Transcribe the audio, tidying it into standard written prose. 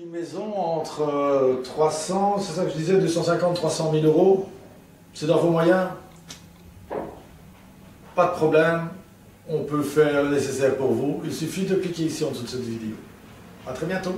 Une maison entre 300, c'est ça que je disais, 250, 300 000 euros, c'est dans vos moyens, pas de problème, on peut faire le nécessaire pour vous, il suffit de cliquer ici en dessous de cette vidéo. À très bientôt.